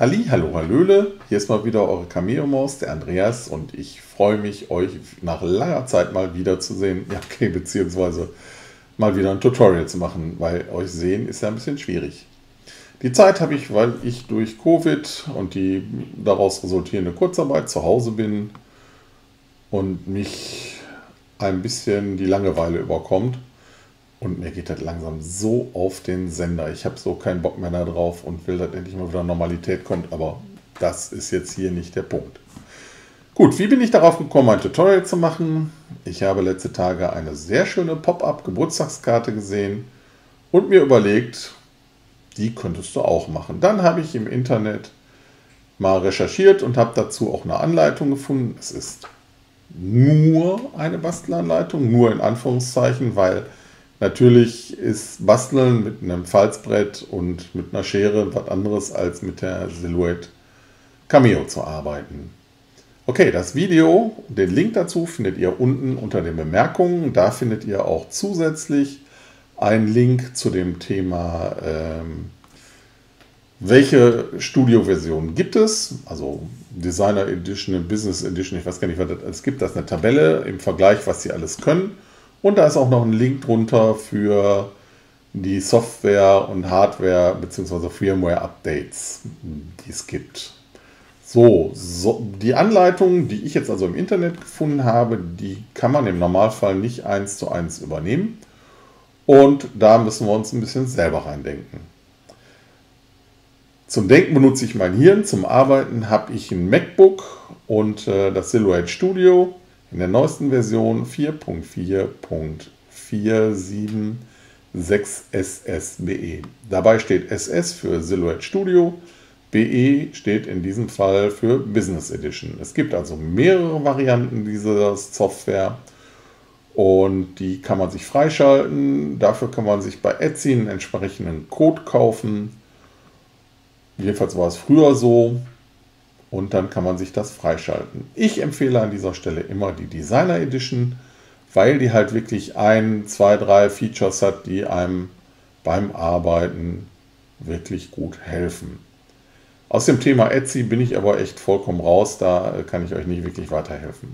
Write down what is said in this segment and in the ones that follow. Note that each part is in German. Halli, hallo, hallöle, hier ist mal wieder eure Cameo Maus, der Andreas, und ich freue mich, euch nach langer Zeit mal wieder zu sehen, ja, okay, beziehungsweise mal wieder ein Tutorial zu machen, weil euch sehen ist ja ein bisschen schwierig. Die Zeit habe ich, weil ich durch Covid und die daraus resultierende Kurzarbeit zu Hause bin und mich ein bisschen die Langeweile überkommt. Und mir geht das langsam so auf den Sender. Ich habe so keinen Bock mehr da drauf und will, dass endlich mal wieder Normalität kommt. Aber das ist jetzt hier nicht der Punkt. Gut, wie bin ich darauf gekommen, ein Tutorial zu machen? Ich habe letzte Tage eine sehr schöne Pop-up-Geburtstagskarte gesehen und mir überlegt, die könntest du auch machen. Dann habe ich im Internet mal recherchiert und habe dazu auch eine Anleitung gefunden. Es ist nur eine Bastelanleitung, nur in Anführungszeichen, weil natürlich ist Basteln mit einem Falzbrett und mit einer Schere was anderes, als mit der Silhouette Cameo zu arbeiten. Okay, das Video, den Link dazu findet ihr unten unter den Bemerkungen. Da findet ihr auch zusätzlich einen Link zu dem Thema, welche Studio-Version gibt es. Also Designer Edition, Business Edition, ich weiß gar nicht, was das alles gibt. Das ist eine Tabelle im Vergleich, was sie alles können. Und da ist auch noch ein Link drunter für die Software- und Hardware- bzw. Firmware-Updates, die es gibt. So, die Anleitung, die ich jetzt also im Internet gefunden habe, die kann man im Normalfall nicht 1:1 übernehmen. Und da müssen wir uns ein bisschen selber reindenken. Zum Denken benutze ich mein Hirn, zum Arbeiten habe ich ein MacBook und das Silhouette Studio. In der neuesten Version 4.4.476SSBE. Dabei steht SS für Silhouette Studio, BE steht in diesem Fall für Business Edition. Es gibt also mehrere Varianten dieser Software und die kann man sich freischalten. Dafür kann man sich bei Etsy einen entsprechenden Code kaufen. Jedenfalls war es früher so. Und dann kann man sich das freischalten. Ich empfehle an dieser Stelle immer die Designer Edition, weil die halt wirklich 1, 2, 3 Features hat, die einem beim Arbeiten wirklich gut helfen. Aus dem Thema Etsy bin ich aber echt vollkommen raus, da kann ich euch nicht wirklich weiterhelfen.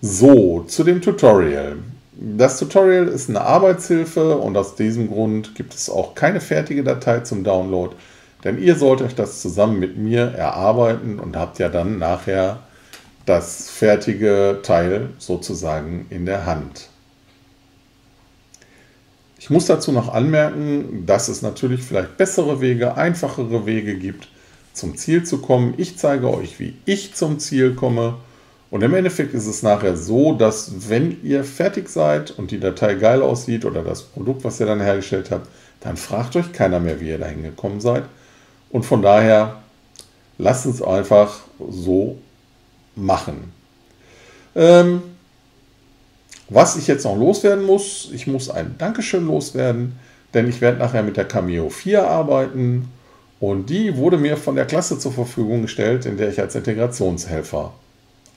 So, zu dem Tutorial. Das Tutorial ist eine Arbeitshilfe und aus diesem Grund gibt es auch keine fertige Datei zum Download. Denn ihr sollt euch das zusammen mit mir erarbeiten und habt ja dann nachher das fertige Teil sozusagen in der Hand. Ich muss dazu noch anmerken, dass es natürlich vielleicht bessere Wege, einfachere Wege gibt, zum Ziel zu kommen. Ich zeige euch, wie ich zum Ziel komme. Und im Endeffekt ist es nachher so, dass wenn ihr fertig seid und die Datei geil aussieht oder das Produkt, was ihr dann hergestellt habt, dann fragt euch keiner mehr, wie ihr dahin gekommen seid. Und von daher, lasst uns einfach so machen. Was ich jetzt noch loswerden muss, ich muss ein Dankeschön loswerden, denn ich werde nachher mit der Cameo 4 arbeiten und die wurde mir von der Klasse zur Verfügung gestellt, in der ich als Integrationshelfer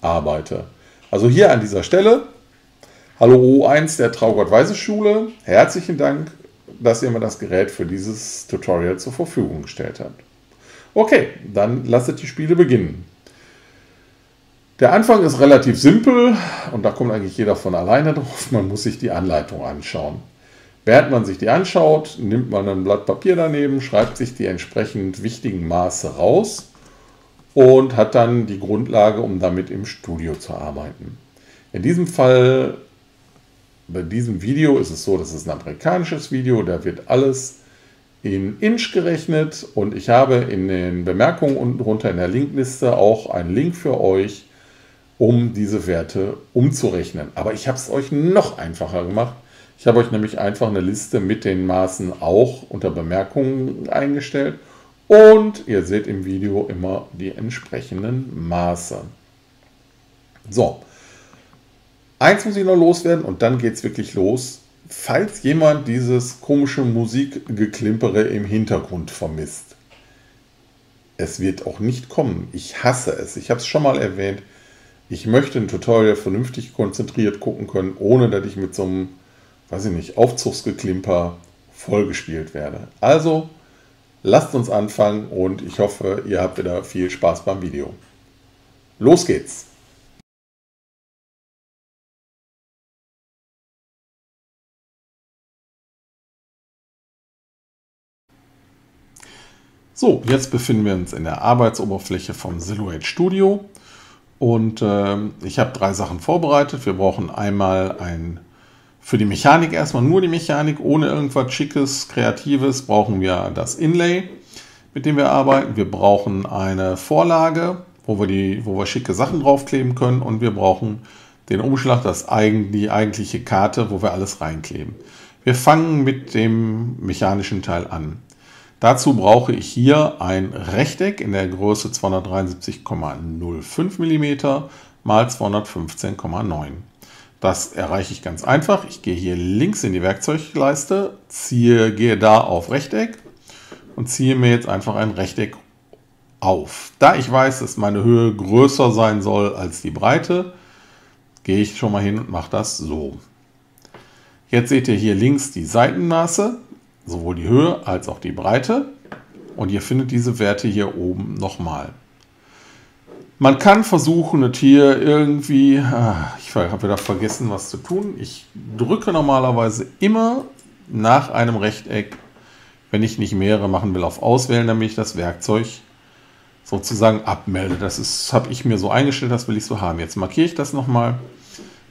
arbeite. Also hier an dieser Stelle, hallo O1 der Traugott-Weise-Schule, herzlichen Dank, dass ihr mir das Gerät für dieses Tutorial zur Verfügung gestellt habt. Okay, dann lasst die Spiele beginnen. Der Anfang ist relativ simpel und da kommt eigentlich jeder von alleine drauf. Man muss sich die Anleitung anschauen. Während man sich die anschaut, nimmt man ein Blatt Papier daneben, schreibt sich die entsprechend wichtigen Maße raus und hat dann die Grundlage, um damit im Studio zu arbeiten. In diesem Fall, bei diesem Video ist es so, das ist ein amerikanisches Video, da wird alles in Inch gerechnet und ich habe in den Bemerkungen unten drunter in der Linkliste auch einen Link für euch, um diese Werte umzurechnen. Aber ich habe es euch noch einfacher gemacht. Ich habe euch nämlich einfach eine Liste mit den Maßen auch unter Bemerkungen eingestellt und ihr seht im Video immer die entsprechenden Maße. So. Eins muss ich noch loswerden und dann geht es wirklich los. Falls jemand dieses komische Musikgeklimpere im Hintergrund vermisst, es wird auch nicht kommen. Ich hasse es. Ich habe es schon mal erwähnt. Ich möchte ein Tutorial vernünftig konzentriert gucken können, ohne dass ich mit so einem, weiß ich nicht, Aufzugsgeklimper vollgespielt werde. Also Lasst uns anfangen und ich hoffe, ihr habt wieder viel Spaß beim Video. Los geht's! So, jetzt befinden wir uns in der Arbeitsoberfläche vom Silhouette Studio und ich habe drei Sachen vorbereitet. Wir brauchen einmal für die Mechanik erstmal nur die Mechanik, ohne irgendwas Schickes, Kreatives, brauchen wir das Inlay, mit dem wir arbeiten. Wir brauchen eine Vorlage, wo wir schicke Sachen draufkleben können, und wir brauchen den Umschlag, die eigentliche Karte, wo wir alles reinkleben. Wir fangen mit dem mechanischen Teil an. Dazu brauche ich hier ein Rechteck in der Größe 273,05 mm x 215,9. Das erreiche ich ganz einfach. Ich gehe hier links in die Werkzeugleiste, gehe da auf Rechteck und ziehe mir jetzt einfach ein Rechteck auf. Da ich weiß, dass meine Höhe größer sein soll als die Breite, gehe ich schon mal hin und mache das so. Jetzt seht ihr hier links die Seitenmaße, sowohl die Höhe als auch die Breite, und ihr findet diese Werte hier oben nochmal. Man kann versuchen, das hier irgendwie, ich habe wieder vergessen, was zu tun. Ich drücke normalerweise immer nach einem Rechteck, wenn ich nicht mehrere machen will, auf Auswählen, damit ich das Werkzeug sozusagen abmelde. Das habe ich mir so eingestellt, das will ich so haben. Jetzt markiere ich das nochmal.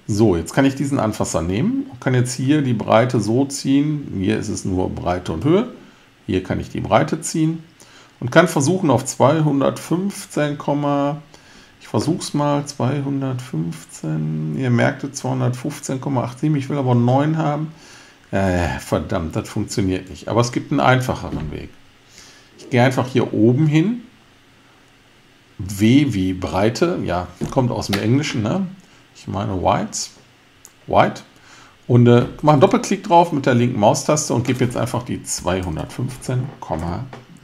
So, jetzt kann ich diesen Anfasser nehmen und kann jetzt hier die Breite so ziehen. Hier ist es nur Breite und Höhe. Hier kann ich die Breite ziehen und kann versuchen, auf 215, ihr merkt es, 215,87, ich will aber 9 haben. Verdammt, das funktioniert nicht. Aber es gibt einen einfacheren Weg. Ich gehe einfach hier oben hin. W wie Breite, ja, kommt aus dem Englischen, ne? Ich meine White. Und mache einen Doppelklick drauf mit der linken Maustaste und gebe jetzt einfach die 215,9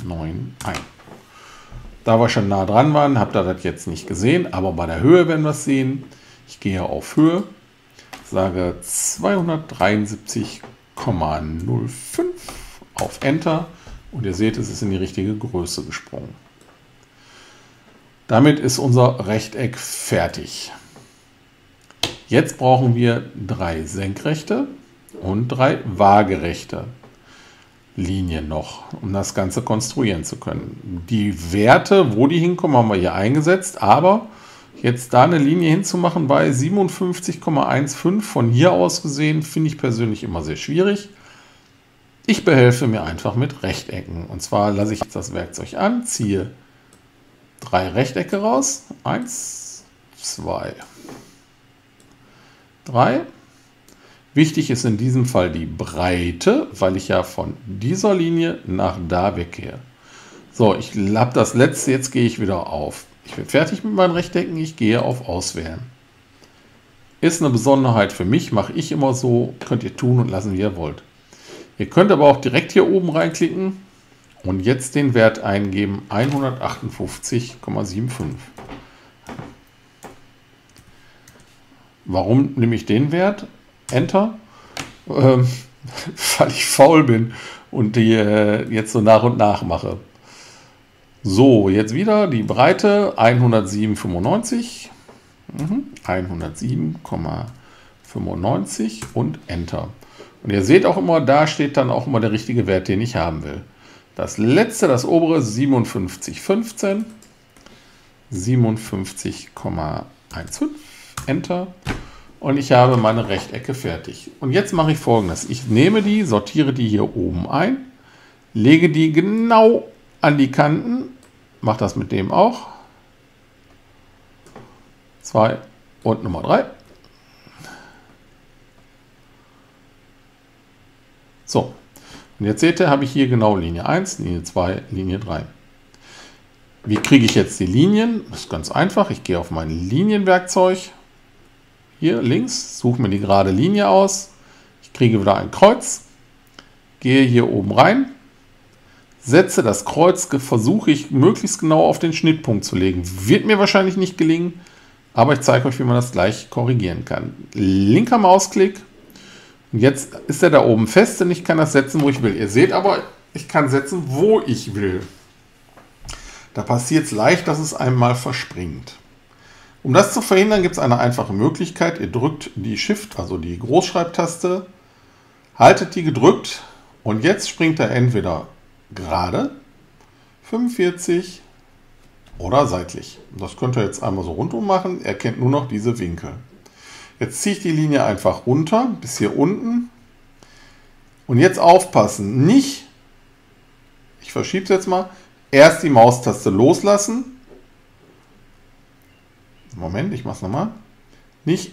ein. Da wir schon nah dran waren, habt ihr das jetzt nicht gesehen, aber bei der Höhe werden wir es sehen. Ich gehe auf Höhe, sage 273,05 auf Enter und ihr seht, es ist in die richtige Größe gesprungen. Damit ist unser Rechteck fertig. Jetzt brauchen wir 3 senkrechte und 3 waagerechte Linien noch, um das Ganze konstruieren zu können. Die Werte, wo die hinkommen, haben wir hier eingesetzt, aber jetzt da eine Linie hinzumachen bei 57,15 von hier aus gesehen, finde ich persönlich immer sehr schwierig. Ich behelfe mir einfach mit Rechtecken, und zwar lasse ich jetzt das Werkzeug an, ziehe 3 Rechtecke raus, 1, 2, 3. Wichtig ist in diesem Fall die Breite, weil ich ja von dieser Linie nach da weggehe. So, ich habe das letzte, jetzt gehe ich wieder auf. Ich bin fertig mit meinen Rechtecken, ich gehe auf Auswählen. Ist eine Besonderheit für mich, mache ich immer so, könnt ihr tun und lassen, wie ihr wollt. Ihr könnt aber auch direkt hier oben reinklicken und jetzt den Wert eingeben, 158,75. Warum nehme ich den Wert? Enter, weil ich faul bin und die jetzt so nach und nach mache. So, jetzt wieder die Breite 107,95, 107,95 und Enter. Und ihr seht auch immer, da steht dann auch immer der richtige Wert, den ich haben will. Das letzte, das obere 57,15, 57,15, Enter. Und ich habe meine Rechtecke fertig. Und jetzt mache ich Folgendes. Ich nehme die, sortiere die hier oben ein, lege die genau an die Kanten, mache das mit dem auch. 2 und Nummer 3. So, und jetzt seht ihr, habe ich hier genau Linie 1, Linie 2, Linie 3. Wie kriege ich jetzt die Linien? Das ist ganz einfach. Ich gehe auf mein Linienwerkzeug. Hier links, suche mir die gerade Linie aus, ich kriege wieder ein Kreuz, gehe hier oben rein, setze das Kreuz, versuche ich möglichst genau auf den Schnittpunkt zu legen. Wird mir wahrscheinlich nicht gelingen, aber ich zeige euch, wie man das gleich korrigieren kann. Linker Mausklick, und jetzt ist er da oben fest und ich kann das setzen, wo ich will. Ihr seht aber, Ich kann setzen, wo ich will. Da passiert es leicht, dass es einmal verspringt. Um das zu verhindern, gibt es eine einfache Möglichkeit. Ihr drückt die Shift, also die Großschreibtaste, haltet die gedrückt und jetzt springt er entweder gerade, 45 oder seitlich. Das könnt ihr jetzt einmal so rundum machen. Er kennt nur noch diese Winkel. Jetzt ziehe ich die Linie einfach runter bis hier unten. Und jetzt aufpassen, nicht, ich verschiebe es jetzt mal, erst die Maustaste loslassen. Moment, ich mache es nochmal. Nicht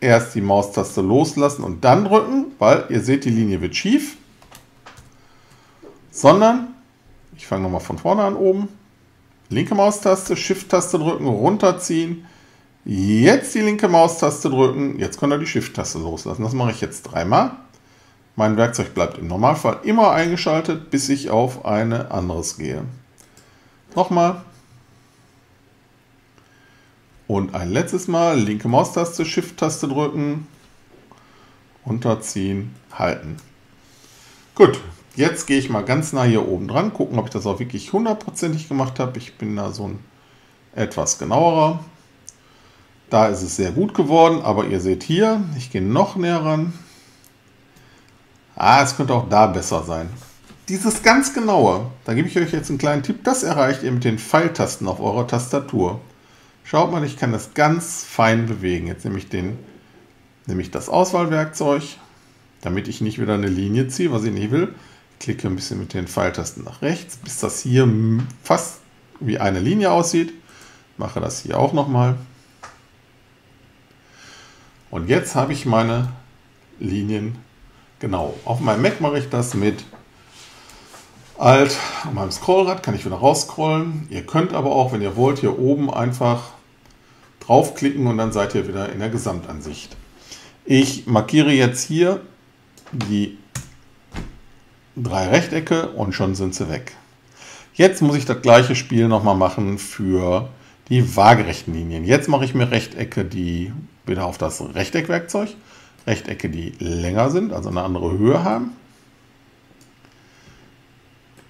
erst die Maustaste loslassen und dann drücken, weil ihr seht, die Linie wird schief. Sondern, ich fange nochmal von vorne an oben, linke Maustaste, Shift-Taste drücken, runterziehen. Jetzt die linke Maustaste drücken, jetzt könnt ihr die Shift-Taste loslassen. Das mache ich jetzt dreimal. Mein Werkzeug bleibt im Normalfall immer eingeschaltet, bis ich auf eine anderes gehe. Nochmal. Und ein letztes Mal linke Maustaste, Shift-Taste drücken, unterziehen, halten. Gut, jetzt gehe ich mal ganz nah hier oben dran, gucken, ob ich das auch wirklich hundertprozentig gemacht habe. Ich bin da so ein etwas genauerer. Da ist es sehr gut geworden, aber ihr seht hier, ich gehe noch näher ran. Ah, es könnte auch da besser sein. Dieses ganz genaue, da gebe ich euch jetzt einen kleinen Tipp, das erreicht ihr mit den Pfeiltasten auf eurer Tastatur. Schaut mal, ich kann das ganz fein bewegen. Jetzt nehme ich das Auswahlwerkzeug, damit ich nicht wieder eine Linie ziehe, was ich nicht will. Ich klicke ein bisschen mit den Pfeiltasten nach rechts, bis das hier fast wie eine Linie aussieht. Mache das hier auch nochmal. Und jetzt habe ich meine Linien genau. Auf meinem Mac mache ich das mit Alt und meinem Scrollrad, kann ich wieder rausscrollen. Ihr könnt aber auch, wenn ihr wollt, hier oben einfach draufklicken und dann seid ihr wieder in der Gesamtansicht. Ich markiere jetzt hier die 3 Rechtecke und schon sind sie weg. Jetzt muss ich das gleiche Spiel nochmal machen für die waagerechten Linien. Jetzt mache ich mir Rechtecke, die wieder auf das Rechteckwerkzeug, Rechtecke, die länger sind, also eine andere Höhe haben.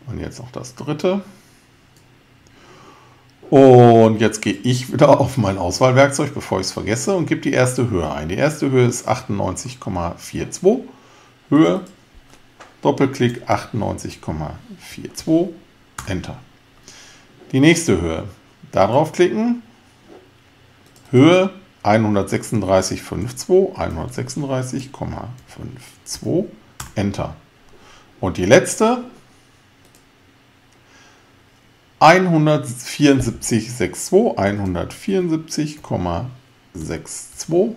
Und jetzt noch das dritte. Und jetzt gehe ich wieder auf mein Auswahlwerkzeug, bevor ich es vergesse, und gebe die erste Höhe ein. Die erste Höhe ist 98,42. Höhe, Doppelklick, 98,42. Enter. Die nächste Höhe. Da drauf klicken. Höhe 136,52. 136,52. Enter. Und die letzte. 174,62, 174,62.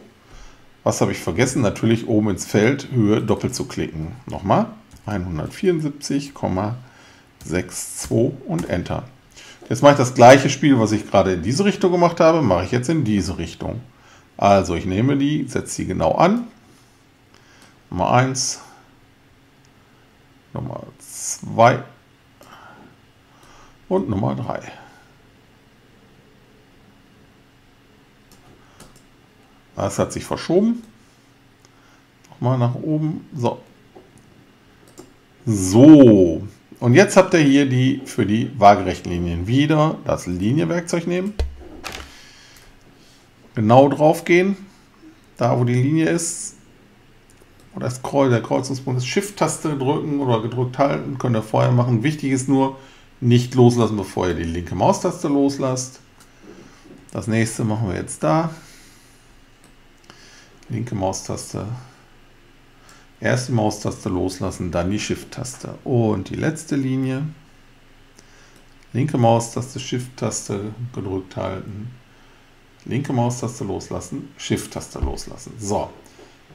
Was habe ich vergessen? Natürlich oben ins Feld Höhe doppelt zu klicken. Nochmal 174,62 und Enter. Jetzt mache ich das gleiche Spiel, was ich gerade in diese Richtung gemacht habe, mache ich jetzt in diese Richtung. Also ich nehme die, setze sie genau an. Nummer 1, Nummer 2. Und Nummer 3. Das hat sich verschoben. Nochmal nach oben. So. So. Und jetzt habt ihr hier die für die waagerechten Linien. Wieder das Linienwerkzeug nehmen. Genau drauf gehen. Da, wo die Linie ist. Oder der Kreuzungspunkt ist. Shift-Taste drücken oder gedrückt halten. Könnt ihr vorher machen. Wichtig ist nur, nicht loslassen, bevor ihr die linke Maustaste loslasst. Das nächste machen wir jetzt da. Linke Maustaste. Erst die Maustaste loslassen, dann die Shift-Taste. Und die letzte Linie. Linke Maustaste, Shift-Taste gedrückt halten. Linke Maustaste loslassen, Shift-Taste loslassen. So,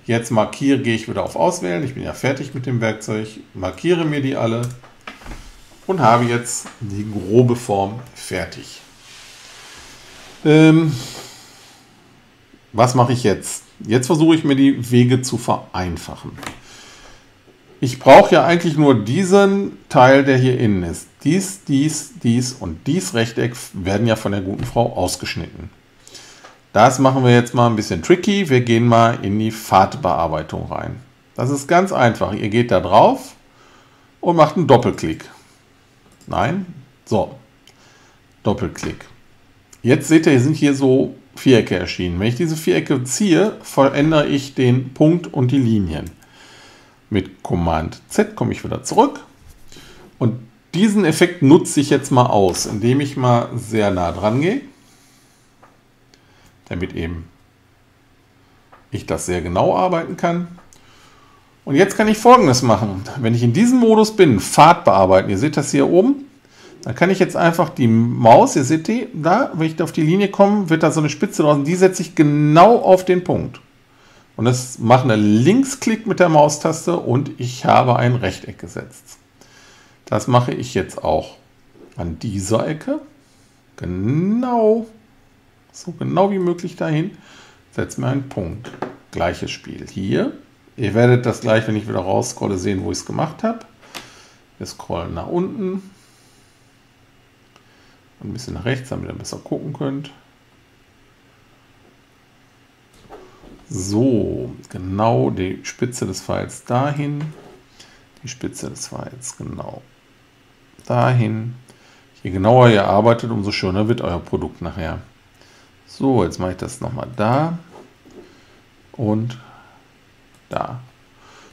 jetzt markiere, gehe ich wieder auf Auswählen. Ich bin ja fertig mit dem Werkzeug. Markiere mir die alle. Und habe jetzt die grobe Form fertig. Was mache ich jetzt? Jetzt versuche ich mir die Wege zu vereinfachen. Ich brauche ja eigentlich nur diesen Teil, der hier innen ist. Dies, dies, dies und dies Rechteck werden ja von der guten Frau ausgeschnitten. Das machen wir jetzt mal ein bisschen tricky. Wir gehen mal in die Pfadbearbeitung rein. Das ist ganz einfach. Ihr geht da drauf. und macht einen Doppelklick. Nein, so, Doppelklick. Jetzt seht ihr, hier sind hier so Vierecke erschienen. Wenn ich diese Vierecke ziehe, verändere ich den Punkt und die Linien. Mit Command Z komme ich wieder zurück. Und diesen Effekt nutze ich jetzt mal aus, indem ich mal sehr nah dran gehe, damit eben ich das sehr genau arbeiten kann. Und jetzt kann ich Folgendes machen. Wenn ich in diesem Modus bin, Pfad bearbeiten, ihr seht das hier oben, dann kann ich jetzt einfach die Maus, ihr seht die, da, wenn ich auf die Linie komme, wird da so eine Spitze draus und die setze ich genau auf den Punkt. Und das mache einen Linksklick mit der Maustaste und ich habe ein Rechteck gesetzt. Das mache ich jetzt auch an dieser Ecke. Genau, so genau wie möglich dahin. Setze mir einen Punkt. Gleiches Spiel hier. Ihr werdet das gleich, wenn ich wieder raus scrolle, sehen, wo ich es gemacht habe. Wir scrollen nach unten. Und ein bisschen nach rechts, damit ihr besser gucken könnt. So, genau die Spitze des Pfeils dahin. Die Spitze des Pfeils genau dahin. Je genauer ihr arbeitet, umso schöner wird euer Produkt nachher. So, jetzt mache ich das nochmal da und da.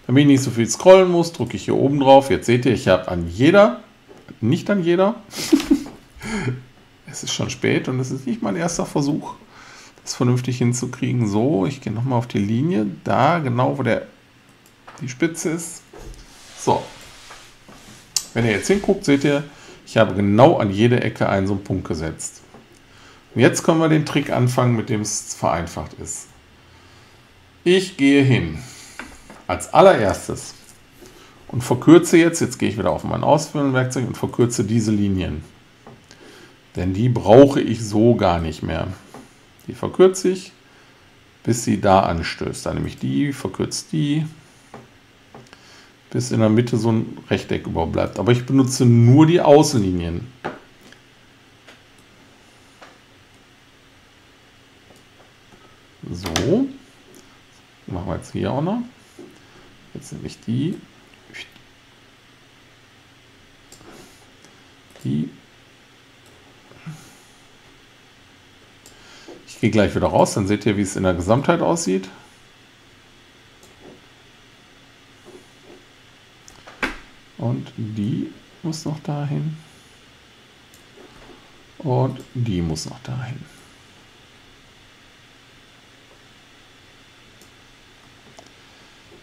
Damit ich nicht so viel scrollen muss, drücke ich hier oben drauf. Jetzt seht ihr, ich habe an jeder, nicht an jeder, es ist schon spät und es ist nicht mein erster Versuch, das vernünftig hinzukriegen. So, ich gehe nochmal auf die Linie, da genau, wo die Spitze ist. So, wenn ihr jetzt hinguckt, seht ihr, ich habe genau an jede Ecke einen so einen Punkt gesetzt. Und jetzt können wir den Trick anfangen, mit dem es vereinfacht ist. Ich gehe hin als allererstes und verkürze jetzt gehe ich wieder auf mein Ausführungswerkzeug und verkürze diese Linien. Denn die brauche ich so gar nicht mehr. Die verkürze ich, bis sie da anstößt. Dann nehme ich die, verkürze die, bis in der Mitte so ein Rechteck überbleibt. Aber ich benutze nur die Außenlinien. So, machen wir jetzt hier auch noch. Jetzt nehme ich die. Ich gehe gleich wieder raus, dann seht ihr, wie es in der Gesamtheit aussieht. Und die muss noch dahin. Und die muss noch dahin.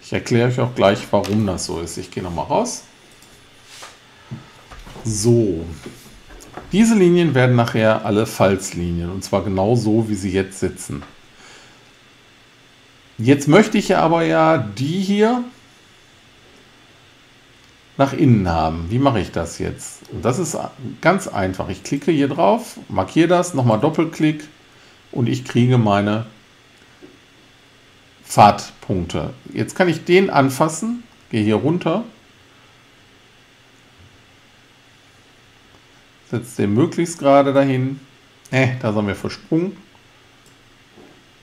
Ich erkläre euch auch gleich, warum das so ist. Ich gehe nochmal raus. So. Diese Linien werden nachher alle Falzlinien, und zwar genau so, wie sie jetzt sitzen. Jetzt möchte ich aber ja die hier nach innen haben. Wie mache ich das jetzt? Und das ist ganz einfach. Ich klicke hier drauf, markiere das, nochmal Doppelklick und ich kriege meine Pfadpunkte. Jetzt kann ich den anfassen, gehe hier runter, setze den möglichst gerade dahin. Da sind wir versprungen.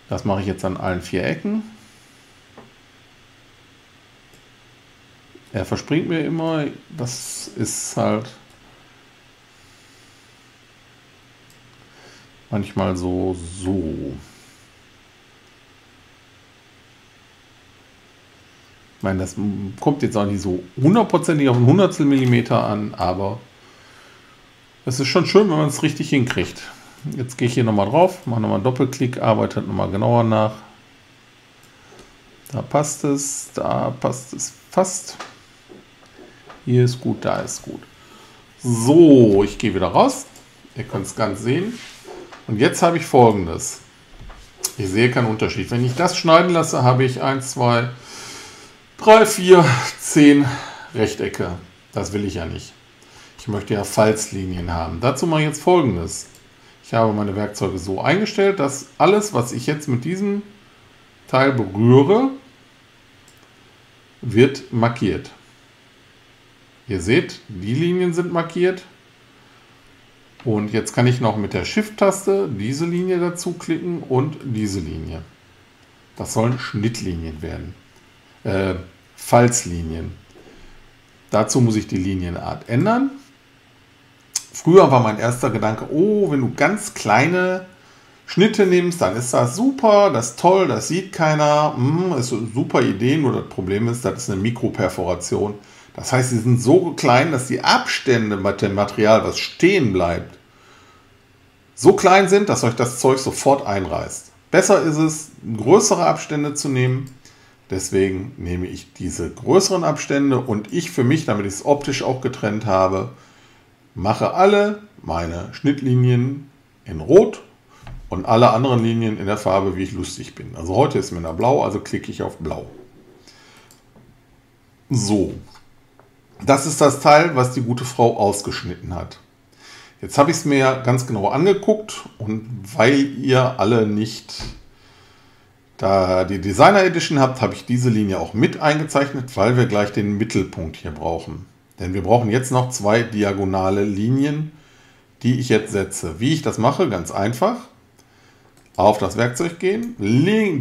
Das mache ich jetzt an allen vier Ecken. Er verspringt mir immer. Das ist halt manchmal so. Ich meine, das kommt jetzt auch nicht so hundertprozentig auf ein Hundertstel Millimeter an, aber es ist schon schön, wenn man es richtig hinkriegt. Jetzt gehe ich hier nochmal drauf, mache nochmal einen Doppelklick, arbeite nochmal genauer nach. Da passt es fast. Hier ist gut, da ist gut. So, ich gehe wieder raus. Ihr könnt es ganz sehen. Und jetzt habe ich Folgendes. Ich sehe keinen Unterschied. Wenn ich das schneiden lasse, habe ich 1, 2... 3, 4, 10 Rechtecke. Das will ich ja nicht. Ich möchte ja Falzlinien haben. Dazu mache ich jetzt Folgendes. Ich habe meine Werkzeuge so eingestellt, dass alles, was ich jetzt mit diesem Teil berühre, wird markiert. Ihr seht, die Linien sind markiert. Und jetzt kann ich noch mit der Shift-Taste diese Linie dazu klicken und diese Linie. Das sollen Schnittlinien werden. Falzlinien. Dazu muss ich die Linienart ändern. Früher war mein erster Gedanke, oh, wenn du ganz kleine Schnitte nimmst, dann ist das super, das ist toll, das sieht keiner, ist eine super Idee, nur das Problem ist, das ist eine Mikroperforation. Das heißt, sie sind so klein, dass die Abstände bei dem Material, was stehen bleibt, so klein sind, dass euch das Zeug sofort einreißt. Besser ist es, größere Abstände zu nehmen. Deswegen nehme ich diese größeren Abstände und ich für mich, damit ich es optisch auch getrennt habe, mache alle meine Schnittlinien in Rot und alle anderen Linien in der Farbe, wie ich lustig bin. Also heute ist mir da blau, also klicke ich auf blau. So, das ist das Teil, was die gute Frau ausgeschnitten hat. Jetzt habe ich es mir ganz genau angeguckt und weil ihr alle nicht da die Designer Edition habt, habe ich diese Linie auch mit eingezeichnet, weil wir gleich den Mittelpunkt hier brauchen. Denn wir brauchen jetzt noch zwei diagonale Linien, die ich jetzt setze. Wie ich das mache, ganz einfach. Auf das Werkzeug gehen,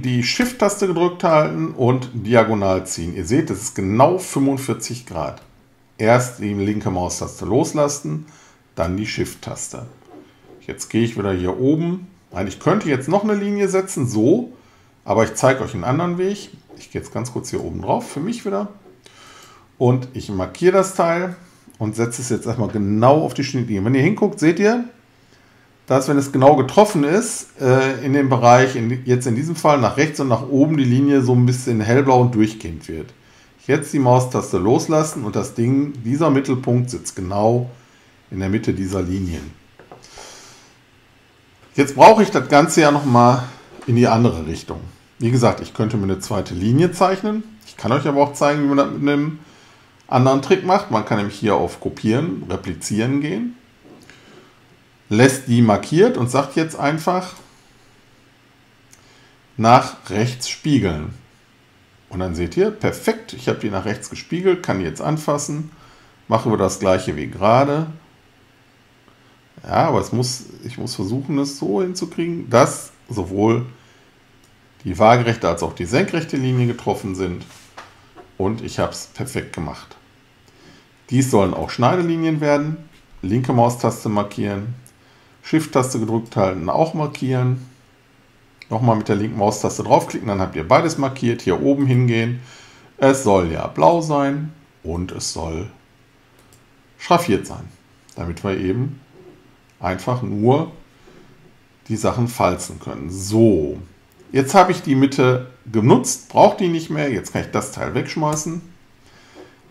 die Shift-Taste gedrückt halten und diagonal ziehen. Ihr seht, das ist genau 45 Grad. Erst die linke Maustaste loslassen, dann die Shift-Taste. Jetzt gehe ich wieder hier oben. Nein, ich könnte jetzt noch eine Linie setzen, so, aber ich zeige euch einen anderen Weg. Ich gehe jetzt ganz kurz hier oben drauf, für mich wieder. Und ich markiere das Teil und setze es jetzt erstmal genau auf die Schnittlinie. Wenn ihr hinguckt, seht ihr, dass, wenn es genau getroffen ist, in dem Bereich, jetzt in diesem Fall nach rechts und nach oben, die Linie so ein bisschen hellblau und durchgehend wird. Jetzt die Maustaste loslassen und das Ding, dieser Mittelpunkt sitzt genau in der Mitte dieser Linien. Jetzt brauche ich das Ganze ja nochmal in die andere Richtung. Wie gesagt, ich könnte mir eine zweite Linie zeichnen. Ich kann euch aber auch zeigen, wie man das mit einem anderen Trick macht. Man kann nämlich hier auf Kopieren, Replizieren gehen. Lässt die markiert und sagt jetzt einfach nach rechts spiegeln. Und dann seht ihr, perfekt, ich habe die nach rechts gespiegelt, kann die jetzt anfassen. Machen wir das gleiche wie gerade. Ja, aber ich muss versuchen, es so hinzukriegen, dass sowohl die waagerechte als auch die senkrechte Linie getroffen sind. Und ich habe es perfekt gemacht. Dies sollen auch Schneidelinien werden. Linke Maustaste markieren. Shift-Taste gedrückt halten, auch markieren. Nochmal mit der linken Maustaste draufklicken, dann habt ihr beides markiert. Hier oben hingehen. Es soll ja blau sein und es soll schraffiert sein. Damit wir eben einfach nur die Sachen falzen können. So, jetzt habe ich die Mitte genutzt, brauche die nicht mehr. Jetzt kann ich das Teil wegschmeißen.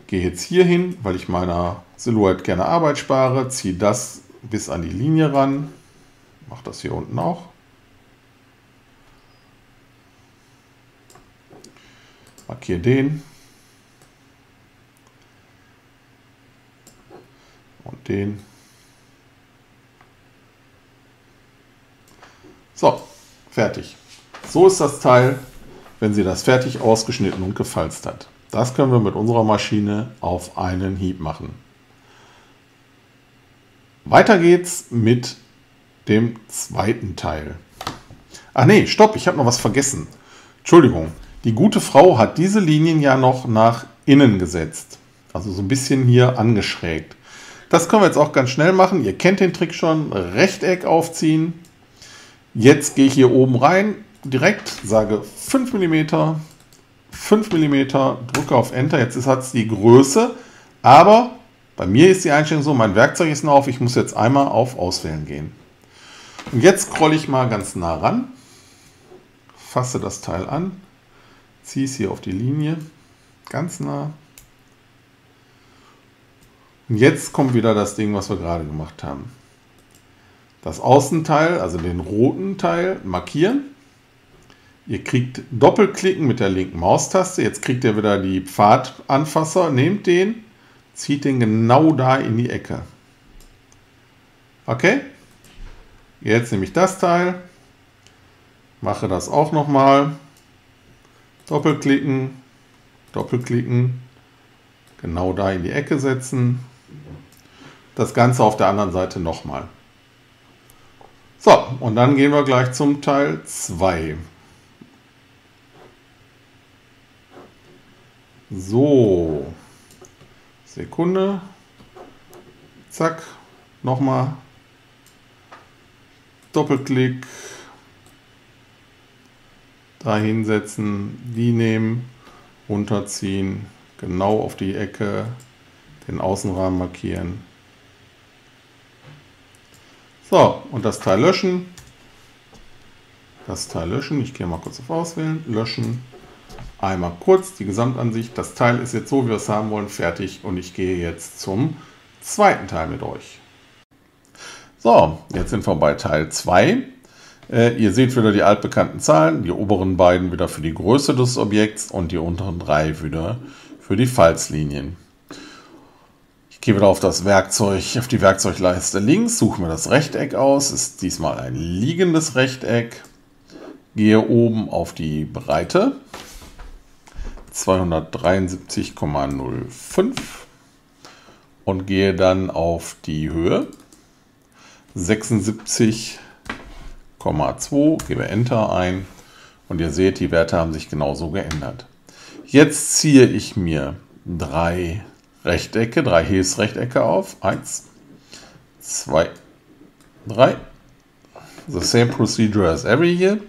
Gehe jetzt hier hin, weil ich meiner Silhouette gerne Arbeit spare. Ziehe das bis an die Linie ran. Mache das hier unten auch. Markiere den. Und den. So, fertig. So ist das Teil, wenn sie das fertig ausgeschnitten und gefalzt hat. Das können wir mit unserer Maschine auf einen Hieb machen. Weiter geht's mit dem zweiten Teil. Ach nee, stopp, ich habe noch was vergessen. Entschuldigung, die gute Frau hat diese Linien ja noch nach innen gesetzt. Also so ein bisschen hier angeschrägt. Das können wir jetzt auch ganz schnell machen. Ihr kennt den Trick schon. Rechteck aufziehen. Jetzt gehe ich hier oben rein. Direkt sage 5 mm, 5 mm, drücke auf Enter. Jetzt hat es die Größe. Aber bei mir ist die Einstellung so, mein Werkzeug ist noch auf. Ich muss jetzt einmal auf Auswählen gehen. Und jetzt scrolle ich mal ganz nah ran. Fasse das Teil an. Ziehe es hier auf die Linie. Ganz nah. Und jetzt kommt wieder das Ding, was wir gerade gemacht haben. Das Außenteil, also den roten Teil, markieren. Ihr kriegt Doppelklicken mit der linken Maustaste. Jetzt kriegt ihr wieder die Pfadanfasser. Nehmt den, zieht den genau da in die Ecke. Okay? Jetzt nehme ich das Teil. Mache das auch nochmal. Doppelklicken, doppelklicken. Genau da in die Ecke setzen. Das Ganze auf der anderen Seite nochmal. So, und dann gehen wir gleich zum Teil 2. So, Sekunde. Zack. Nochmal. Doppelklick. Da hinsetzen. Die nehmen. Runterziehen. Genau auf die Ecke. Den Außenrahmen markieren. So, und das Teil löschen. Das Teil löschen. Ich gehe mal kurz auf Auswählen. Löschen. Einmal kurz die Gesamtansicht. Das Teil ist jetzt so, wie wir es haben wollen, fertig. Und ich gehe jetzt zum zweiten Teil mit euch. So, jetzt sind wir bei Teil 2. Ihr seht wieder die altbekannten Zahlen. Die oberen beiden wieder für die Größe des Objekts und die unteren drei wieder für die Falzlinien. Ich gehe wieder auf das Werkzeug, auf die Werkzeugleiste links, suche mir das Rechteck aus, ist diesmal ein liegendes Rechteck, gehe oben auf die Breite, 273,05 und gehe dann auf die Höhe, 76,2, gebe Enter ein und ihr seht, die Werte haben sich genauso geändert. Jetzt ziehe ich mir drei Rechtecke, drei Hilfsrechtecke auf. 1, 2, 3. The same procedure as every year.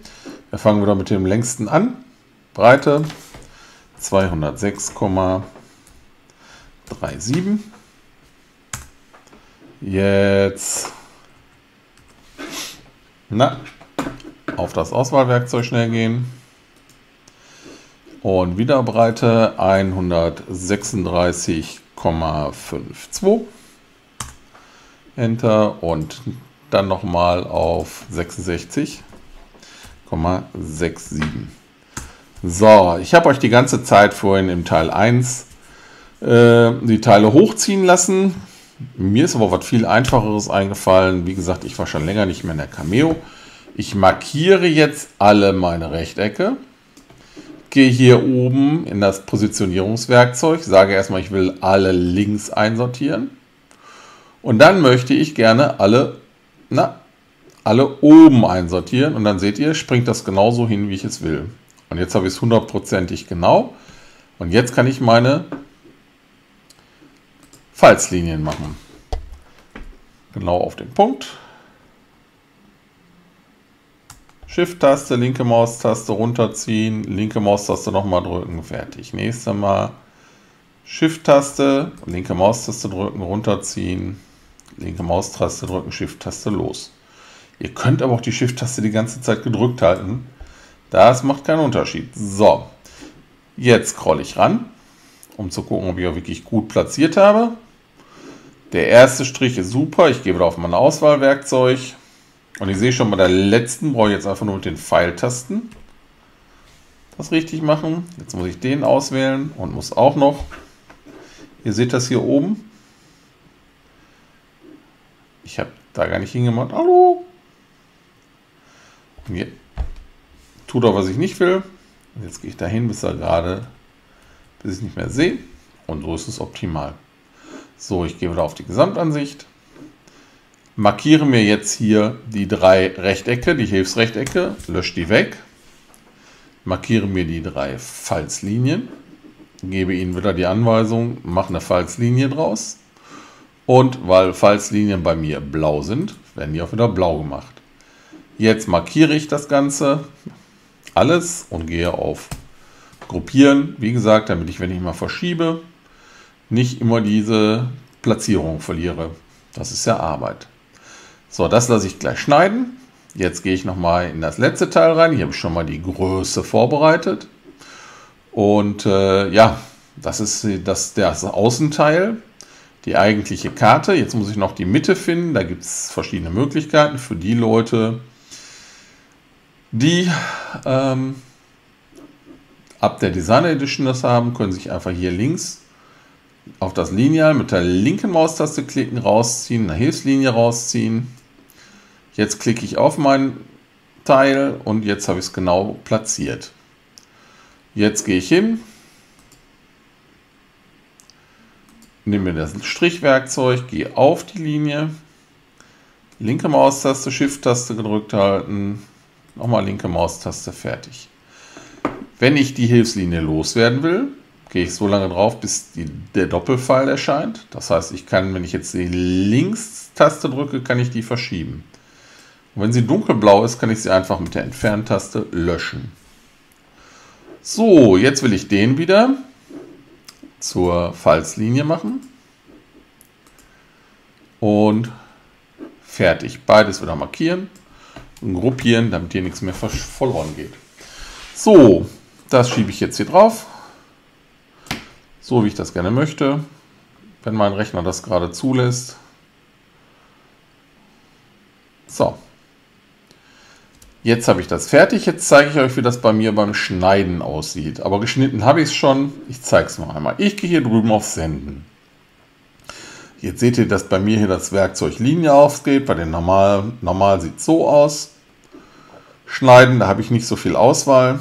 Wir fangen wieder mit dem längsten an. Breite 206,37. Jetzt auf das Auswahlwerkzeug schnell gehen. Und wieder Breite 136,52. Enter und dann nochmal auf 66,67. So, ich habe euch die ganze Zeit vorhin im Teil 1 die Teile hochziehen lassen. Mir ist aber was viel Einfacheres eingefallen. Wie gesagt, ich war schon länger nicht mehr in der Cameo. Ich markiere jetzt alle meine Rechtecke. Gehe hier oben in das Positionierungswerkzeug, sage erstmal, ich will alle links einsortieren. Und dann möchte ich gerne alle oben einsortieren. Und dann seht ihr, springt das genauso hin, wie ich es will. Und jetzt habe ich es hundertprozentig genau. Und jetzt kann ich meine Falzlinien machen. Genau auf den Punkt. Shift-Taste, linke Maustaste runterziehen, linke Maustaste nochmal drücken, fertig. Nächstes Mal Shift-Taste, linke Maustaste drücken, runterziehen, linke Maustaste drücken, Shift-Taste los. Ihr könnt aber auch die Shift-Taste die ganze Zeit gedrückt halten. Das macht keinen Unterschied. So, jetzt scrolle ich ran, um zu gucken, ob ich auch wirklich gut platziert habe. Der erste Strich ist super. Ich gehe wieder auf mein Auswahlwerkzeug. Und ich sehe schon, bei der letzten brauche ich jetzt einfach nur mit den Pfeiltasten das richtig machen. Jetzt muss ich den auswählen und muss auch noch, ihr seht das hier oben, ich habe da gar nicht hingemacht, hallo, und jetzt tut er, was ich nicht will. Und jetzt gehe ich dahin, bis ich es nicht mehr sehe und so ist es optimal. So, ich gehe wieder auf die Gesamtansicht. Markiere mir jetzt hier die drei Rechtecke, die Hilfsrechtecke, lösche die weg. Markiere mir die drei Falzlinien, gebe ihnen wieder die Anweisung, mach eine Falzlinie draus. Und weil Falzlinien bei mir blau sind, werden die auch wieder blau gemacht. Jetzt markiere ich das Ganze, alles, und gehe auf Gruppieren. Wie gesagt, damit ich, wenn ich mal verschiebe, nicht immer diese Platzierung verliere. Das ist ja Arbeit. So, das lasse ich gleich schneiden. Jetzt gehe ich nochmal in das letzte Teil rein. Hier habe ich schon mal die Größe vorbereitet. Und ja, das Außenteil, die eigentliche Karte. Jetzt muss ich noch die Mitte finden. Da gibt es verschiedene Möglichkeiten für die Leute, die ab der Designer Edition das haben, können sich einfach hier links auf das Lineal mit der linken Maustaste klicken, rausziehen, eine Hilfslinie rausziehen. Jetzt klicke ich auf mein Teil und jetzt habe ich es genau platziert. Jetzt gehe ich hin, nehme mir das Strichwerkzeug, gehe auf die Linie, linke Maustaste, Shift-Taste gedrückt halten, nochmal linke Maustaste, fertig. Wenn ich die Hilfslinie loswerden will, gehe ich so lange drauf, bis der Doppelpfeil erscheint. Das heißt, ich kann, wenn ich jetzt die Linkstaste drücke, kann ich die verschieben. Und wenn sie dunkelblau ist, kann ich sie einfach mit der Entferntaste löschen. So, jetzt will ich den wieder zur Falzlinie machen. Und fertig. Beides wieder markieren und gruppieren, damit hier nichts mehr verloren geht. So, das schiebe ich jetzt hier drauf, so wie ich das gerne möchte, wenn mein Rechner das gerade zulässt. So, jetzt habe ich das fertig. Jetzt zeige ich euch, wie das bei mir beim Schneiden aussieht. Aber geschnitten habe ich es schon. Ich zeige es noch einmal. Ich gehe hier drüben auf Senden. Jetzt seht ihr, dass bei mir hier das Werkzeug Linie aufgeht. Bei den normal sieht es so aus. Schneiden, da habe ich nicht so viel Auswahl.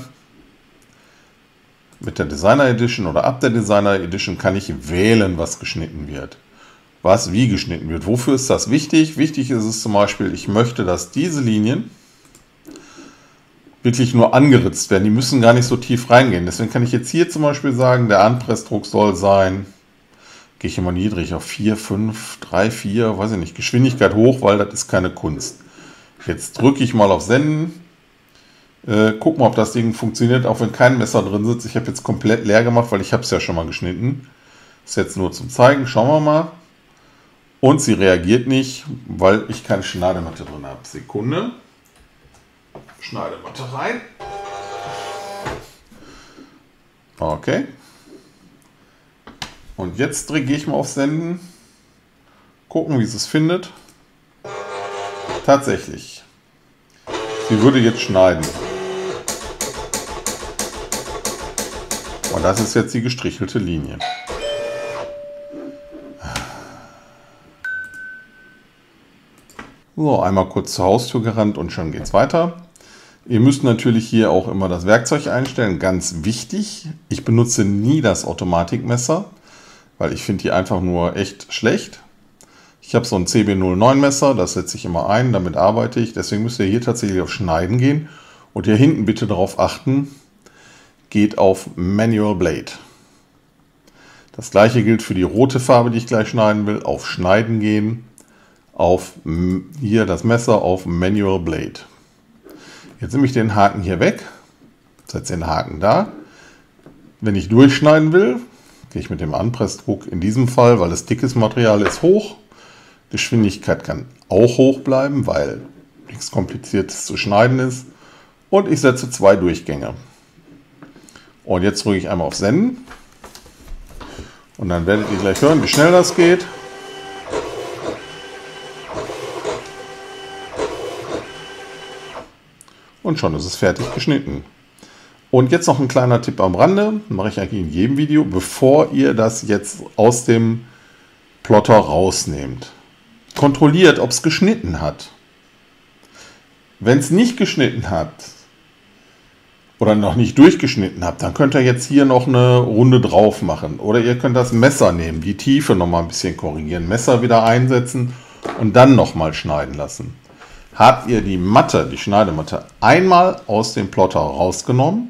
Mit der Designer Edition oder ab der Designer Edition kann ich wählen, was geschnitten wird. Was wie geschnitten wird. Wofür ist das wichtig? Wichtig ist es zum Beispiel, ich möchte, dass diese Linien wirklich nur angeritzt werden. Die müssen gar nicht so tief reingehen. Deswegen kann ich jetzt hier zum Beispiel sagen, der Anpressdruck soll sein, gehe ich immer niedrig auf 4, 5, 3, 4, weiß ich nicht, Geschwindigkeit hoch, weil das ist keine Kunst. Jetzt drücke ich mal auf Senden. Guck mal, ob das Ding funktioniert, auch wenn kein Messer drin sitzt. Ich habe jetzt komplett leer gemacht, weil ich habe es ja schon mal geschnitten. Ist jetzt nur zum Zeigen. Schauen wir mal. Und sie reagiert nicht, weil ich keine Schneidematte drin habe. Sekunde. Schneidematte rein. Okay. Und jetzt gehe ich mal auf Senden. Gucken, wie sie es findet. Tatsächlich. Sie würde jetzt schneiden. Und das ist jetzt die gestrichelte Linie. So, einmal kurz zur Haustür gerannt und schon geht's weiter. Ihr müsst natürlich hier auch immer das Werkzeug einstellen. Ganz wichtig, ich benutze nie das Automatikmesser, weil ich finde die einfach nur echt schlecht. Ich habe so ein CB09 Messer, das setze ich immer ein, damit arbeite ich. Deswegen müsst ihr hier tatsächlich auf Schneiden gehen. Und hier hinten bitte darauf achten, geht auf Manual Blade. Das gleiche gilt für die rote Farbe, die ich gleich schneiden will. Auf Schneiden gehen, auf hier das Messer, auf Manual Blade. Jetzt nehme ich den Haken hier weg, setze den Haken da. Wenn ich durchschneiden will, gehe ich mit dem Anpressdruck in diesem Fall, weil es dickes Material ist, hoch. Geschwindigkeit kann auch hoch bleiben, weil nichts Kompliziertes zu schneiden ist. Und ich setze 2 Durchgänge. Und jetzt drücke ich einmal auf Senden. Und dann werdet ihr gleich hören, wie schnell das geht. Und schon ist es fertig geschnitten. Und jetzt noch ein kleiner Tipp am Rande, mache ich eigentlich in jedem Video, bevor ihr das jetzt aus dem Plotter rausnehmt. Kontrolliert, ob es geschnitten hat. Wenn es nicht geschnitten hat oder noch nicht durchgeschnitten habt, dann könnt ihr jetzt hier noch eine Runde drauf machen. Oder ihr könnt das Messer nehmen, die Tiefe nochmal ein bisschen korrigieren, Messer wieder einsetzen und dann nochmal schneiden lassen. Habt ihr die Matte, die Schneidematte, einmal aus dem Plotter rausgenommen,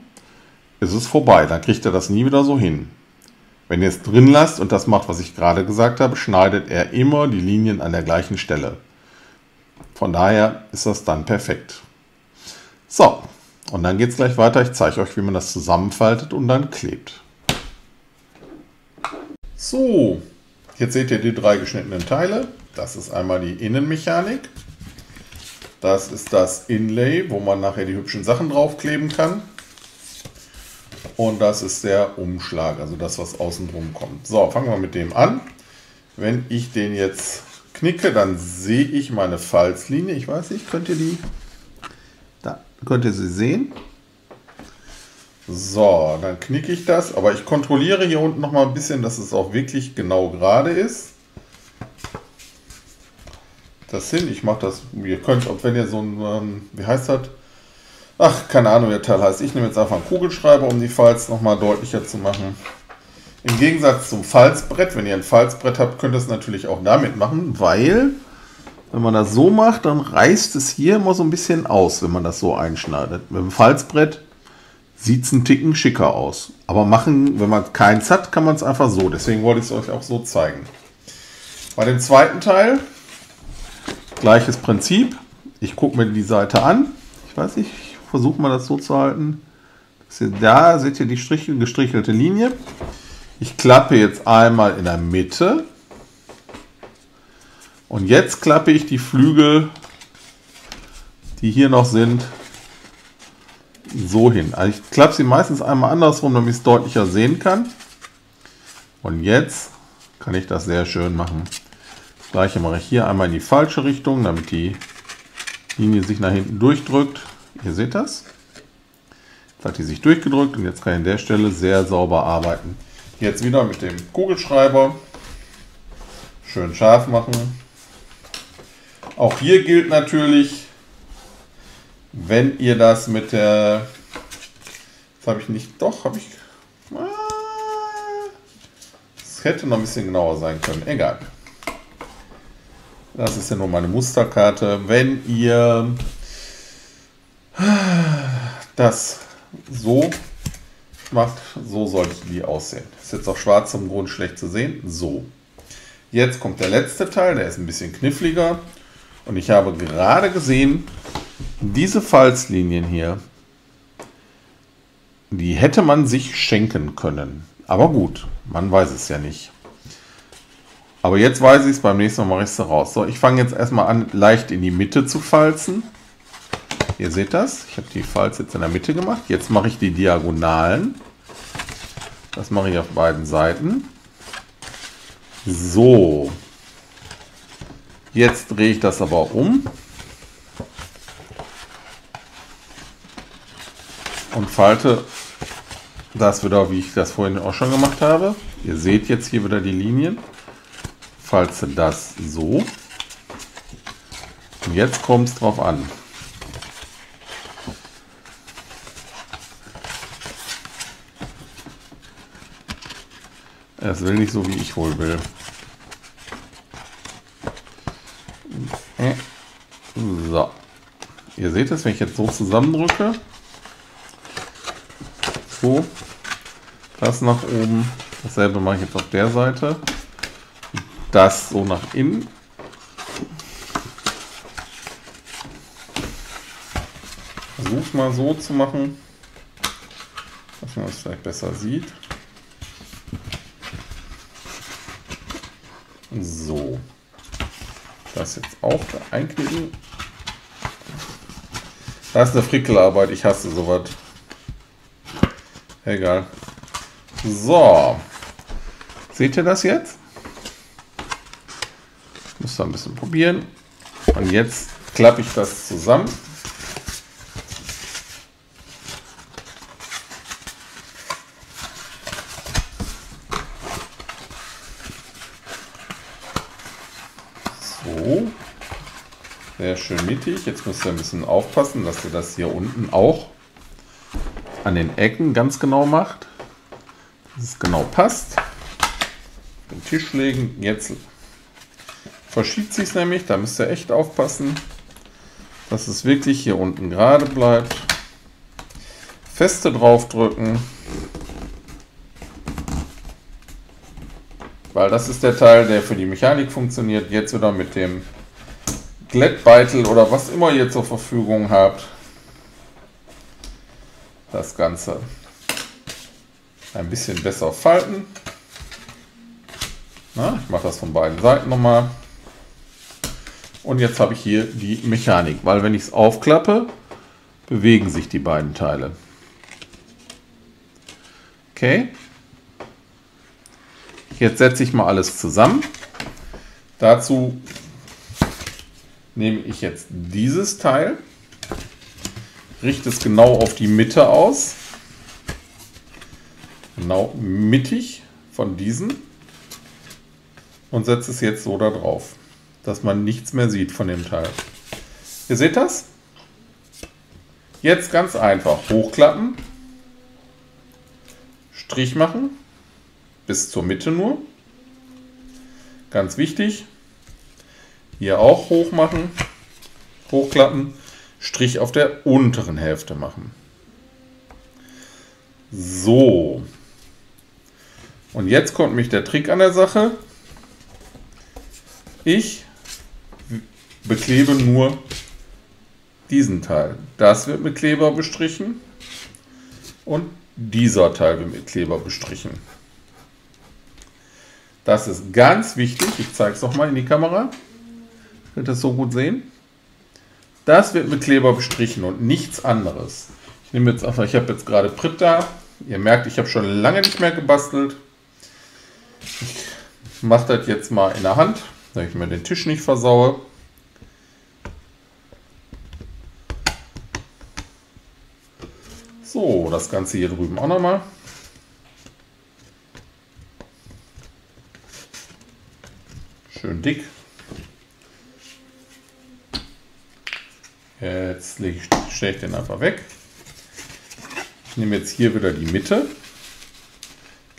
ist es vorbei. Dann kriegt ihr das nie wieder so hin. Wenn ihr es drin lasst und das macht, was ich gerade gesagt habe, schneidet er immer die Linien an der gleichen Stelle. Von daher ist das dann perfekt. So, und dann geht es gleich weiter. Ich zeige euch, wie man das zusammenfaltet und dann klebt. So, jetzt seht ihr die 3 geschnittenen Teile. Das ist einmal die Innenmechanik. Das ist das Inlay, wo man nachher die hübschen Sachen draufkleben kann. Und das ist der Umschlag, also das, was außen drum kommt. So, fangen wir mit dem an. Wenn ich den jetzt knicke, dann sehe ich meine Falzlinie. Ich weiß nicht, könnt ihr sie sehen? So, dann knicke ich das. Aber ich kontrolliere hier unten nochmal ein bisschen, dass es auch wirklich genau gerade ist. Das hin, ich mache das, ihr könnt, auch wenn ihr so ein, wie heißt das? Ach, keine Ahnung, wie der Teil heißt. Ich nehme jetzt einfach einen Kugelschreiber, um die Falz nochmal deutlicher zu machen. Im Gegensatz zum Falzbrett, wenn ihr ein Falzbrett habt, könnt ihr es natürlich auch damit machen, weil, wenn man das so macht, dann reißt es hier immer so ein bisschen aus, wenn man das so einschneidet. Mit dem Falzbrett sieht es einen Ticken schicker aus. Aber machen, wenn man keins hat, kann man es einfach so. Deswegen wollte ich es euch auch so zeigen. Bei dem zweiten Teil, gleiches Prinzip. Ich gucke mir die Seite an. Ich weiß nicht, ich versuche mal das so zu halten. Da seht ihr die gestrichelte Linie. Ich klappe jetzt einmal in der Mitte. Und jetzt klappe ich die Flügel, die hier noch sind, so hin. Also ich klappe sie meistens einmal andersrum, damit ich es deutlicher sehen kann. Und jetzt kann ich das sehr schön machen. Das gleiche mache ich hier einmal in die falsche Richtung, damit die Linie sich nach hinten durchdrückt. Ihr seht das. Jetzt hat die sich durchgedrückt und jetzt kann ich an der Stelle sehr sauber arbeiten. Jetzt wieder mit dem Kugelschreiber. Schön scharf machen. Auch hier gilt natürlich, wenn ihr das mit der... Jetzt habe ich nicht... Doch, habe ich... Es hätte noch ein bisschen genauer sein können. Egal. Das ist ja nur meine Musterkarte. Wenn ihr das so macht, so sollte die aussehen. Ist jetzt auf schwarzem Grund schlecht zu sehen. So. Jetzt kommt der letzte Teil, der ist ein bisschen kniffliger. Und ich habe gerade gesehen, diese Falzlinien hier, die hätte man sich schenken können. Aber gut, man weiß es ja nicht. Aber jetzt weiß ich es, beim nächsten Mal mache ich es raus. So, ich fange jetzt erstmal an, leicht in die Mitte zu falzen. Ihr seht das, ich habe die Falze jetzt in der Mitte gemacht. Jetzt mache ich die Diagonalen. Das mache ich auf beiden Seiten. So. Jetzt drehe ich das aber um. Und falte das wieder, wie ich das vorhin auch schon gemacht habe. Ihr seht jetzt hier wieder die Linien. Falze das so. Und jetzt kommt es drauf an. Es will nicht so, wie ich wohl will. So. Ihr seht es, wenn ich jetzt so zusammendrücke. So. Das nach oben. Dasselbe mache ich jetzt auf der Seite. Das so nach innen. Versuche es mal so zu machen, dass man es vielleicht besser sieht. So, das jetzt auch da einknicken. Das ist eine Frickelarbeit, ich hasse sowas. Egal. So, seht ihr das jetzt? Ich muss da ein bisschen probieren. Und jetzt klappe ich das zusammen. Sehr schön mittig. Jetzt müsst ihr ein bisschen aufpassen, dass ihr das hier unten auch an den Ecken ganz genau macht, dass es genau passt. Auf den Tisch legen. Jetzt verschiebt sich es nämlich. Da müsst ihr echt aufpassen, dass es wirklich hier unten gerade bleibt. Feste draufdrücken, weil das ist der Teil, der für die Mechanik funktioniert. Jetzt wieder mit dem Glättbeitel oder was immer ihr zur Verfügung habt, das Ganze ein bisschen besser falten. Na, ich mache das von beiden Seiten nochmal. Und jetzt habe ich hier die Mechanik, weil wenn ich es aufklappe, bewegen sich die beiden Teile. Okay. Jetzt setze ich mal alles zusammen. Dazu nehme ich jetzt dieses Teil, richte es genau auf die Mitte aus, genau mittig von diesen, und setze es jetzt so da drauf, dass man nichts mehr sieht von dem Teil. Ihr seht das? Jetzt ganz einfach hochklappen, Strich machen, bis zur Mitte nur, ganz wichtig. Hier auch hoch machen, hochklappen, Strich auf der unteren Hälfte machen. So. Und jetzt kommt mich der Trick an der Sache. Ich beklebe nur diesen Teil. Das wird mit Kleber bestrichen und dieser Teil wird mit Kleber bestrichen. Das ist ganz wichtig. Ich zeige es nochmal in die Kamera. Ihr könnt das so gut sehen. Das wird mit Kleber bestrichen und nichts anderes. Ich nehme jetzt einfach, ich habe jetzt gerade Pritt da. Ihr merkt, ich habe schon lange nicht mehr gebastelt. Ich mache das jetzt mal in der Hand, damit ich mir den Tisch nicht versaue. So, das Ganze hier drüben auch nochmal. Schön dick. Jetzt stelle ich den einfach weg. Ich nehme jetzt hier wieder die Mitte,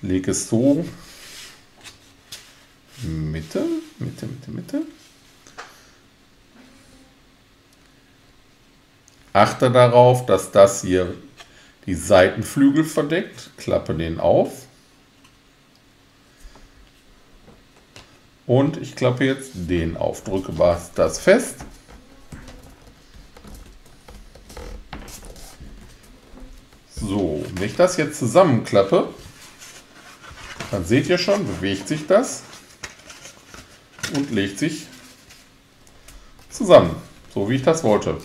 lege es so Mitte. Achte darauf, dass das hier die Seitenflügel verdeckt. Klappe den auf. Und ich klappe jetzt den auf, drücke das fest. So, wenn ich das jetzt zusammenklappe, dann seht ihr schon, bewegt sich das und legt sich zusammen, so wie ich das wollte.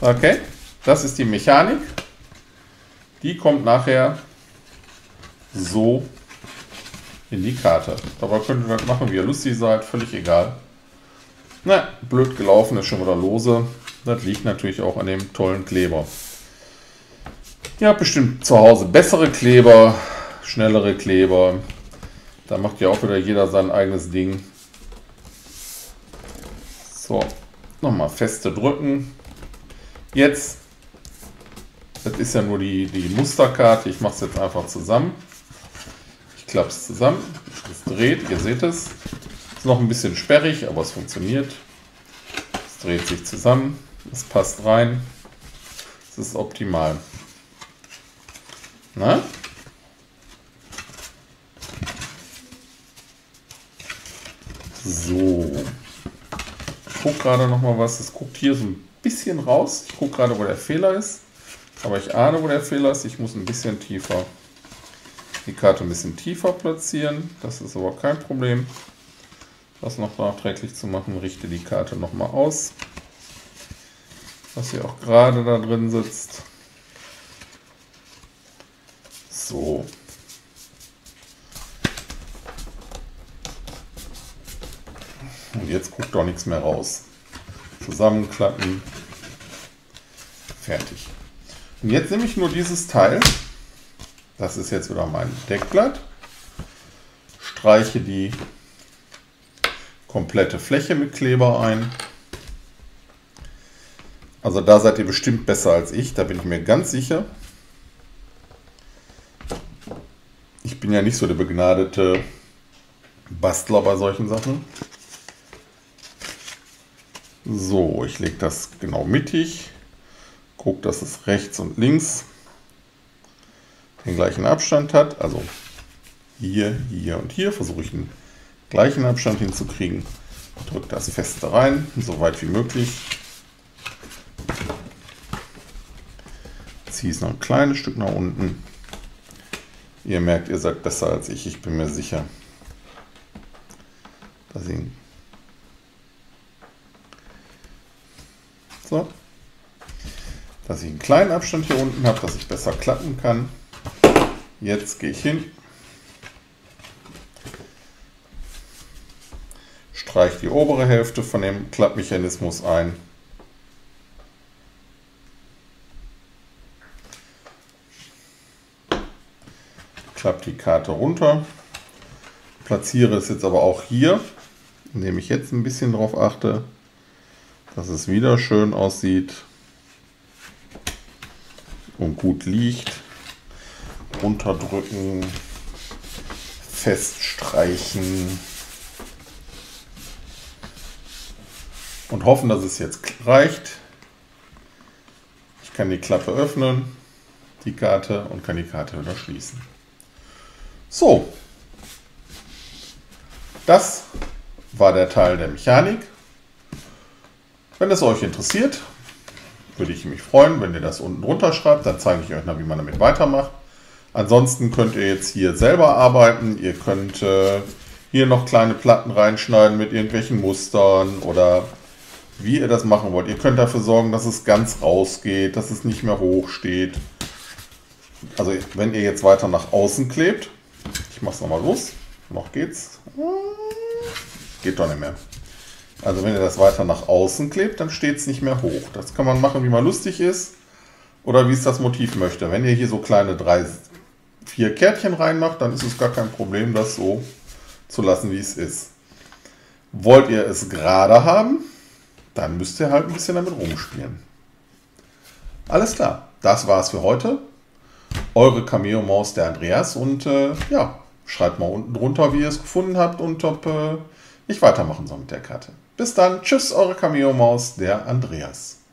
Okay, das ist die Mechanik. Die kommt nachher so in die Karte. Dabei könnt ihr das machen, wie ihr lustig seid, völlig egal. Na, blöd gelaufen, ist schon wieder lose. Das liegt natürlich auch an dem tollen Kleber. Ihr habt bestimmt zu Hause bessere Kleber, schnellere Kleber. Da macht ja auch wieder jeder sein eigenes Ding. So, nochmal feste drücken. Jetzt, das ist ja nur die Musterkarte. Ich mache es jetzt einfach zusammen. Ich klappe es zusammen. Es dreht, ihr seht es. Ist noch ein bisschen sperrig, aber es funktioniert. Es dreht sich zusammen. Es passt rein. Es ist optimal. Na? So, ich gucke gerade noch mal was, es guckt hier so ein bisschen raus, ich gucke gerade, wo der Fehler ist, aber ich ahne, wo der Fehler ist, ich muss ein bisschen tiefer, die Karte ein bisschen tiefer platzieren, das ist aber kein Problem, das noch nachträglich zu machen, richte die Karte noch mal aus, dass sie auch gerade da drin sitzt. So. Und jetzt guckt doch nichts mehr raus. Zusammenklappen. Fertig. Und jetzt nehme ich nur dieses Teil. Das ist jetzt wieder mein Deckblatt. Streiche die komplette Fläche mit Kleber ein. Also da seid ihr bestimmt besser als ich. Da bin ich mir ganz sicher. Ich bin ja nicht so der begnadete Bastler bei solchen Sachen. So, ich lege das genau mittig. Guck, dass es rechts und links den gleichen Abstand hat. Also hier, hier und hier versuche ich den gleichen Abstand hinzukriegen. Drücke das feste rein, so weit wie möglich. Ziehe es noch ein kleines Stück nach unten. Ihr merkt, ihr seid besser als ich. Ich bin mir sicher, dass ich... So. Dass ich einen kleinen Abstand hier unten habe, dass ich besser klappen kann. Jetzt gehe ich hin. Streiche die obere Hälfte von dem Klappmechanismus ein. Klappe die Karte runter, platziere es jetzt aber auch hier, indem ich jetzt ein bisschen darauf achte, dass es wieder schön aussieht und gut liegt. Runterdrücken, feststreichen und hoffen, dass es jetzt reicht. Ich kann die Klappe öffnen, die Karte und kann die Karte wieder schließen. So, das war der Teil der Mechanik. Wenn es euch interessiert, würde ich mich freuen, wenn ihr das unten runter schreibt. Dann zeige ich euch noch, wie man damit weitermacht. Ansonsten könnt ihr jetzt hier selber arbeiten. Ihr könnt hier noch kleine Platten reinschneiden mit irgendwelchen Mustern oder wie ihr das machen wollt. Ihr könnt dafür sorgen, dass es ganz rausgeht, dass es nicht mehr hoch steht. Also wenn ihr jetzt weiter nach außen klebt, ich mache es nochmal los, noch geht's. Geht doch nicht mehr. Also wenn ihr das weiter nach außen klebt, dann steht es nicht mehr hoch. Das kann man machen, wie man lustig ist oder wie es das Motiv möchte. Wenn ihr hier so kleine 3, 4 Kärtchen reinmacht, dann ist es gar kein Problem, das so zu lassen, wie es ist. Wollt ihr es gerade haben, dann müsst ihr halt ein bisschen damit rumspielen. Alles klar, das war's für heute. Eure Cameo Maus, der Andreas, und ja, schreibt mal unten drunter, wie ihr es gefunden habt und ob ich weitermachen soll mit der Karte. Bis dann, tschüss, eure Cameo Maus, der Andreas.